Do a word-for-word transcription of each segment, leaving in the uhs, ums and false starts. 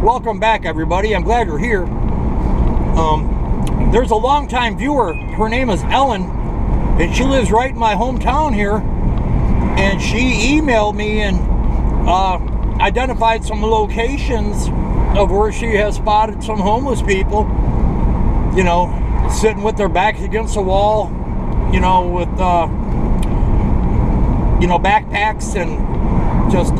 Welcome back, everybody. I'm glad you're here. Um, there's a longtime viewer. Her name is Ellen, and she lives right in my hometown here. And she emailed me and uh, identified some locations of where she has spotted some homeless people, you know, sitting with their backs against the wall, you know, with, uh, you know, backpacks and just,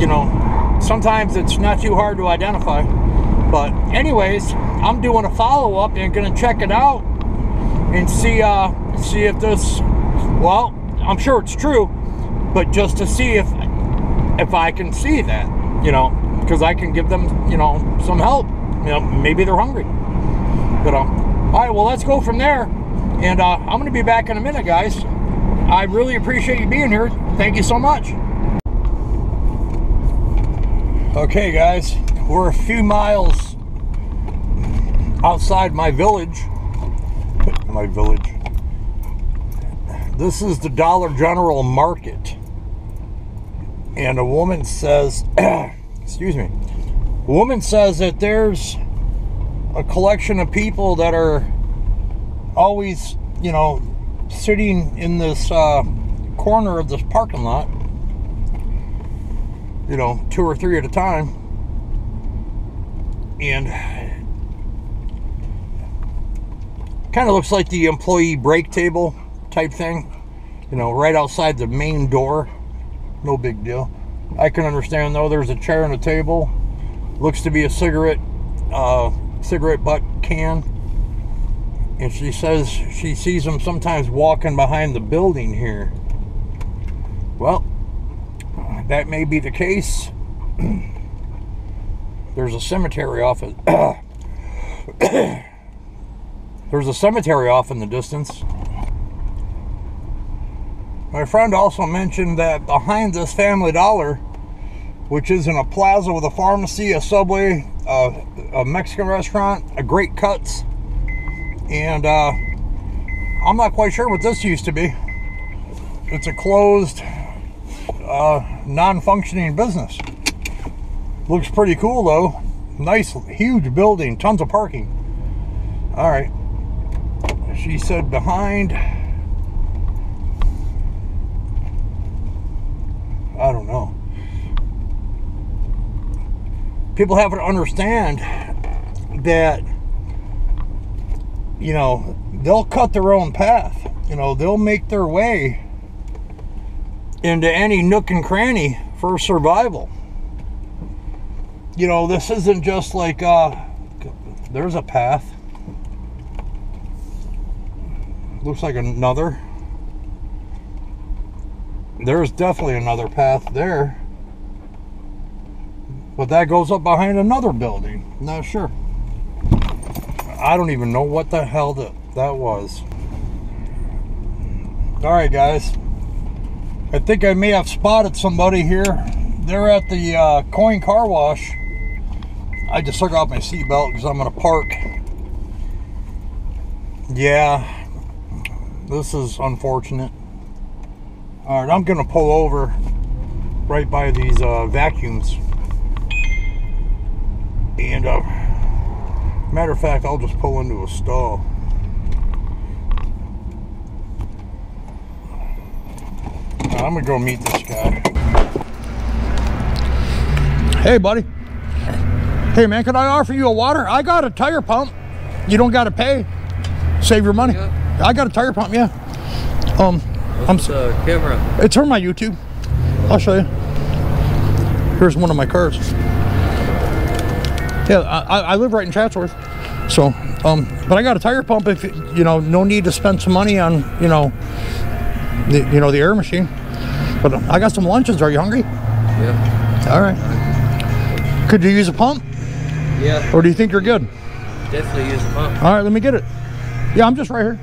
you know, sometimes it's not too hard to identify. But anyways, I'm doing a follow-up and gonna check it out and see uh see if this, well, I'm sure it's true, but just to see if if I can see that, you know, because I can give them, you know, some help. You know, maybe they're hungry, you know. All right, well, let's go from there, and uh I'm gonna be back in a minute, guys. I really appreciate you being here. Thank you so much. Okay, guys, we're a few miles outside my village. My village. This is the Dollar General Market. And a woman says, excuse me, a woman says that there's a collection of people that are always, you know, sitting in this uh, corner of this parking lot, you know, two or three at a time. And kind of looks like the employee break table type thing, you know, right outside the main door. No big deal. I can understand, though. There's a chair and a table. Looks to be a cigarette uh, cigarette butt can. And she says she sees them sometimes walking behind the building here. Well, that may be the case. There's a cemetery off of, there's a cemetery off in the distance. My friend also mentioned that behind this Family Dollar, which is in a plaza with a pharmacy, a Subway, uh, a Mexican restaurant, a Great Cuts, and uh, I'm not quite sure what this used to be. It's a closed, uh non-functioning business. Looks pretty cool, though. Nice, huge building, tons of parking. All right, she said behind, I don't know. People have to understand that, you know, they'll cut their own path, you know, they'll make their way into any nook and cranny for survival. You know, this isn't just like uh there's a path. Looks like another. There's definitely another path there. But that goes up behind another building. Not sure. I don't even know what the hell that that was. All right, guys. I think I may have spotted somebody here. They're at the uh, coin car wash. I just took off my seatbelt because I'm going to park. Yeah, this is unfortunate. All right, I'm going to pull over right by these uh, vacuums. And, uh, matter of fact, I'll just pull into a stall. I'm gonna go meet this guy. Hey, buddy. Hey, man, can I offer you a water? I got a tire pump. You don't gotta pay. Save your money. Yeah. I got a tire pump, yeah. Um, What's I'm the camera? It's on my YouTube. I'll show you. Here's one of my cars. Yeah, I, I live right in Chatsworth, so um, but I got a tire pump. If you know, no need to spend some money on you know, the, you know the air machine. But I got some lunches. Are you hungry? Yeah. All right. Could you use a pump? Yeah. Or do you think you're good? Definitely use a pump. All right, let me get it. Yeah, I'm just right here.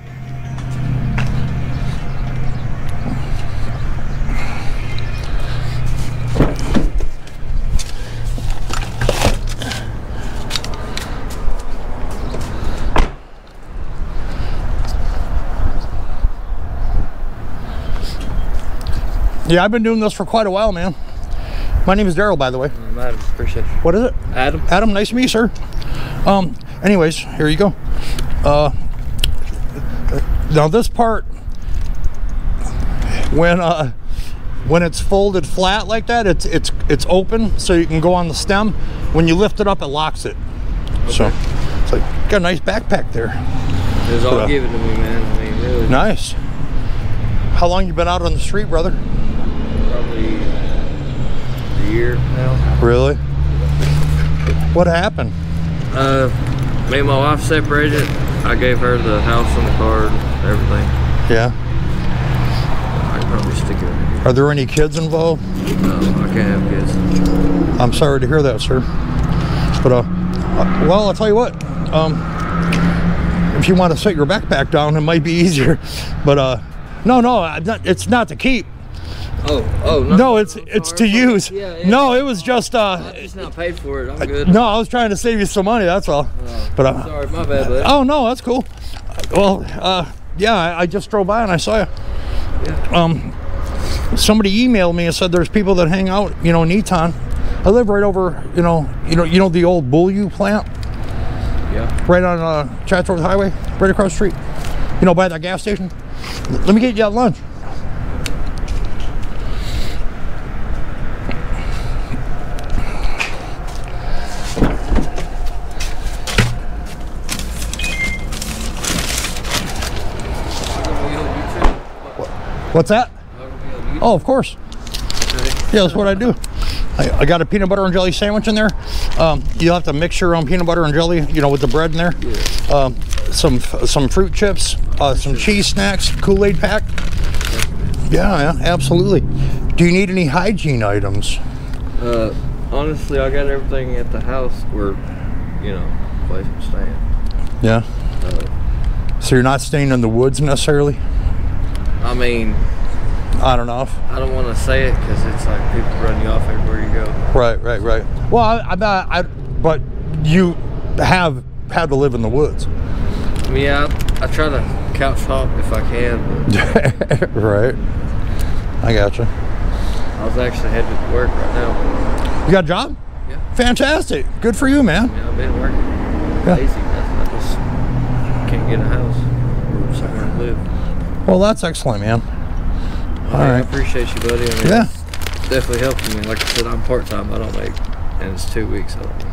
Yeah, I've been doing this for quite a while, man. My name is Darryl, by the way. I'm Adam. Appreciate you. What is it? Adam. Adam, nice to meet you, sir. Um, anyways, here you go. Uh, now this part, when uh, when it's folded flat like that, it's it's it's open, so you can go on the stem. When you lift it up, it locks it. Okay. So it's like got a nice backpack there. It was all but, uh, given to me, man. I mean, really. Nice. How long you been out on the street, brother? Probably a year now. Really? What happened? Uh, me and my wife separated. I gave her the house and the car and everything. Yeah. I can probably stick it right here. Are there any kids involved? No, I can't have kids. I'm sorry to hear that, sir. But, uh, well, I'll tell you what. Um, if you want to set your backpack down, it might be easier. But, uh, no, no, it's not to keep. Oh, oh, no. No, it's it's to use. Yeah, yeah. No, it was just... Uh, I just not paid for it. I'm good. No, I was trying to save you some money, that's all. Oh, but, uh, sorry, my bad, buddy. Oh, no, that's cool. Well, uh, yeah, I, I just drove by and I saw you. Yeah. Um, somebody emailed me and said there's people that hang out, you know, in Eton. I live right over, you know, you know, you know the old Bouyeu plant? Yeah. Right on uh, Chatsworth Highway, right across the street. You know, by that gas station? Let me get you out lunch. What's that? Oh, of course. Yeah, that's what I do. I, I got a peanut butter and jelly sandwich in there. Um, you'll have to mix your own peanut butter and jelly, you know, with the bread in there. Yeah. Um, some some fruit chips, uh, some cheese snacks, Kool-Aid pack. Yeah, yeah, absolutely. Do you need any hygiene items? Uh, honestly, I got everything at the house where, you know, place I'm staying. Yeah. Uh, so you're not staying in the woods necessarily? I mean, I don't know. I don't want to say it because it's like people run you off everywhere you go. Right, right, right. Well, I, I, I, but you have had to live in the woods. Yeah, I, I try to couch hop if I can. But right. I gotcha. I was actually headed to work right now. You got a job? Yeah. Fantastic. Good for you, man. Yeah, I've been working. Yeah. Lazy. I just can't get a house or somewhere to live. Well, that's excellent, man. All I right. I appreciate you, buddy. I mean, yeah. It's definitely helping me. Like I said, I'm part-time. I don't make, and it's two weeks. I don't make.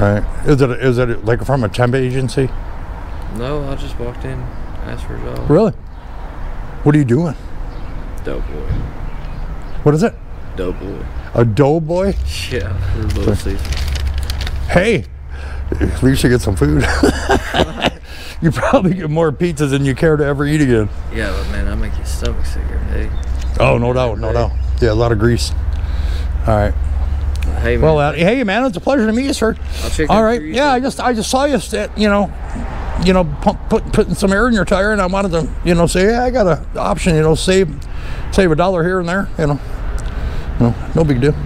Right. Is it, a, is it like from a temp agency? No, I just walked in, asked for a job. Really? What are you doing? Doughboy. What is it? Doughboy. A doughboy? Yeah, for Little Caesars. Hey, at least you get some food. You probably get more pizzas than you care to ever eat again. Yeah, but man, I make your stomach sick every day. Oh, no doubt, no doubt. Yeah, a lot of grease. All right. Hey, man. Well, uh, hey, man, it's a pleasure to meet you, sir. I'll check All right. Yeah, I just, I just saw you, sit, you know, you know, pump, put, putting some air in your tire, and I wanted to, you know, say, yeah, I got an option, you know, save, save a dollar here and there, you know. No, no big deal. Yeah,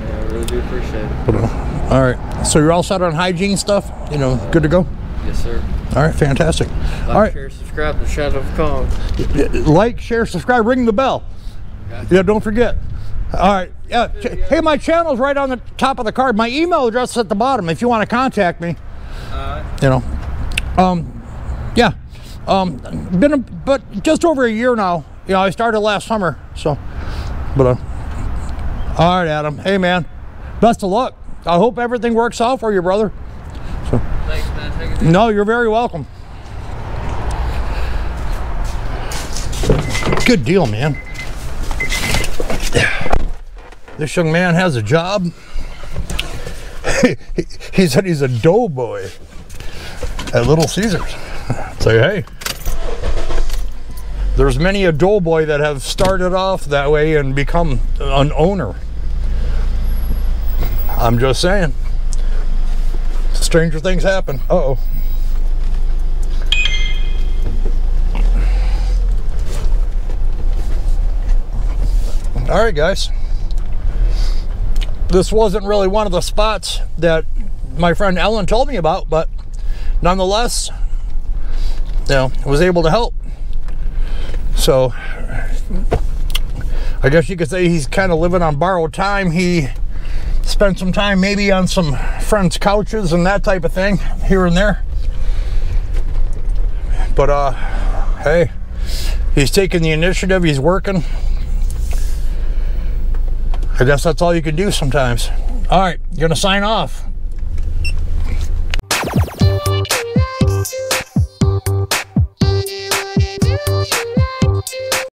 I really do appreciate it. But, uh, all right. So you're all set on hygiene stuff, you know, good to go. Yes, sir. All right, fantastic. Like, all right. Share, subscribe to Shadow of Kong. Like, share, subscribe, ring the bell. Gotcha. Yeah, don't forget. All right. Yeah. Hey, my channel's right on the top of the card. My email address is at the bottom if you want to contact me. Uh, you know. Um, yeah. Um, been a, but just over a year now. You know, I started last summer. So, but uh, all right, Adam. Hey, man. Best of luck. I hope everything works out for you, brother. So. Thanks, man. Take it no, you're very welcome. Good deal, man. This young man has a job. He said he's a doughboy at Little Caesars. Say, hey, there's many a doughboy that have started off that way and become an owner. I'm just saying. Stranger things happen. Uh-oh. All right, guys. This wasn't really one of the spots that my friend Ellen told me about, but nonetheless, you know, I was able to help. So I I guess you could say he's kind of living on borrowed time. He spent some time maybe on some friends' couches and that type of thing here and there. But uh, hey, he's taking the initiative, he's working. I guess that's all you can do sometimes. All right, you're gonna sign off.